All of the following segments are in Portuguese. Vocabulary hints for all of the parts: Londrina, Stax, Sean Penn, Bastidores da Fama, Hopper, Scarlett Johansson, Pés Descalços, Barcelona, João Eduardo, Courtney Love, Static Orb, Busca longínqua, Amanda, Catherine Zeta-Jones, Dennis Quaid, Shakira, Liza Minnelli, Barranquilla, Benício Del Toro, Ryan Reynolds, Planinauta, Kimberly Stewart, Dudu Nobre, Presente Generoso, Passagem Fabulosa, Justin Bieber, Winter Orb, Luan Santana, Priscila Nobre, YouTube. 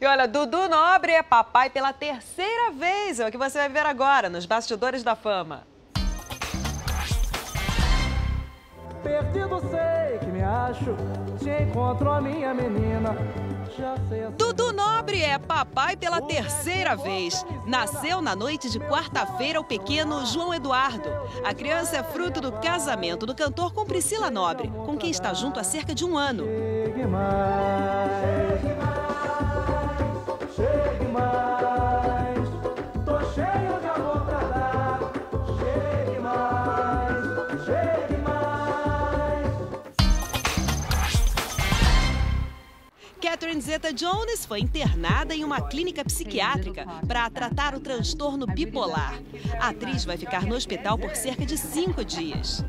E olha, Dudu Nobre é papai pela terceira vez, é o que você vai ver agora nos Bastidores da Fama. Perdido sei que me acho, te encontro a minha menina. Dudu Nobre é papai pela terceira vez. Nasceu na noite de quarta-feira o pequeno João Eduardo. A criança é fruto do casamento do cantor com Priscila Nobre, com quem está junto há cerca de um ano. Catherine Zeta-Jones foi internada em uma clínica psiquiátrica para tratar o transtorno bipolar. A atriz vai ficar no hospital por cerca de 5 dias.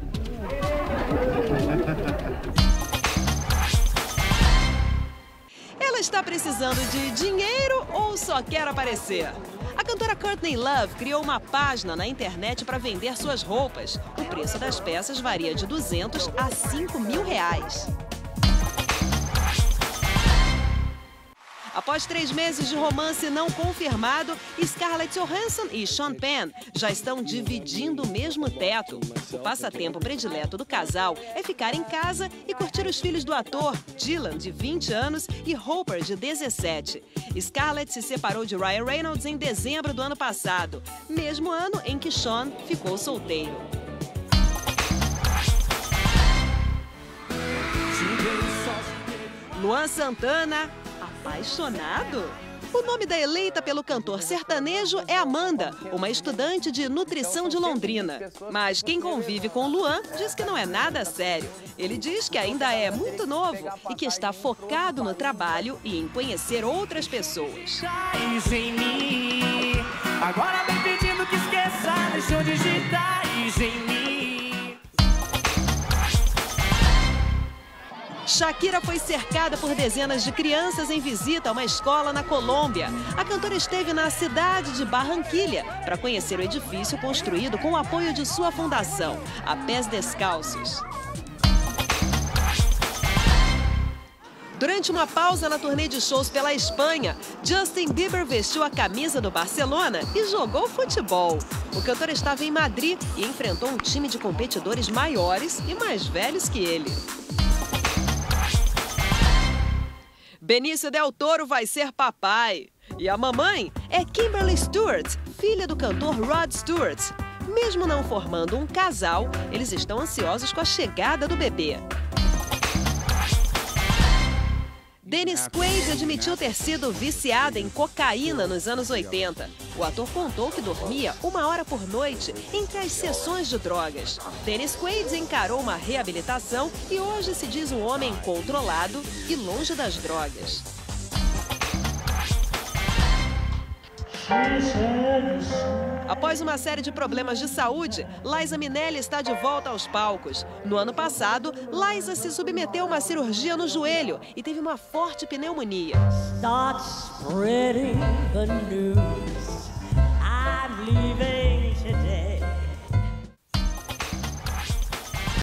Ela está precisando de dinheiro ou só quer aparecer? A cantora Courtney Love criou uma página na internet para vender suas roupas. O preço das peças varia de 200 a 5 mil reais. Após 3 meses de romance não confirmado, Scarlett Johansson e Sean Penn já estão dividindo o mesmo teto. O passatempo predileto do casal é ficar em casa e curtir os filhos do ator, Dylan, de 20 anos, e Hopper, de 17. Scarlett se separou de Ryan Reynolds em dezembro do ano passado, mesmo ano em que Sean ficou solteiro. Luan Santana... apaixonado? O nome da eleita pelo cantor sertanejo é Amanda, uma estudante de nutrição de Londrina. Mas quem convive com Luan diz que não é nada sério. Ele diz que ainda é muito novo e que está focado no trabalho e em conhecer outras pessoas. Agora vem pedindo que esqueça, deixa eu digitar em mim. Shakira foi cercada por dezenas de crianças em visita a uma escola na Colômbia. A cantora esteve na cidade de Barranquilla para conhecer o edifício construído com o apoio de sua fundação, a Pés Descalços. Durante uma pausa na turnê de shows pela Espanha, Justin Bieber vestiu a camisa do Barcelona e jogou futebol. O cantor estava em Madrid e enfrentou um time de competidores maiores e mais velhos que ele. Benício Del Toro vai ser papai. E a mamãe é Kimberly Stewart, filha do cantor Rod Stewart. Mesmo não formando um casal, eles estão ansiosos com a chegada do bebê. Dennis Quaid admitiu ter sido viciado em cocaína nos anos 80. O ator contou que dormia 1 hora por noite entre as sessões de drogas. Dennis Quaid encarou uma reabilitação e hoje se diz um homem controlado e longe das drogas. Após uma série de problemas de saúde, Liza Minnelli está de volta aos palcos. No ano passado, Liza se submeteu a uma cirurgia no joelho e teve uma forte pneumonia.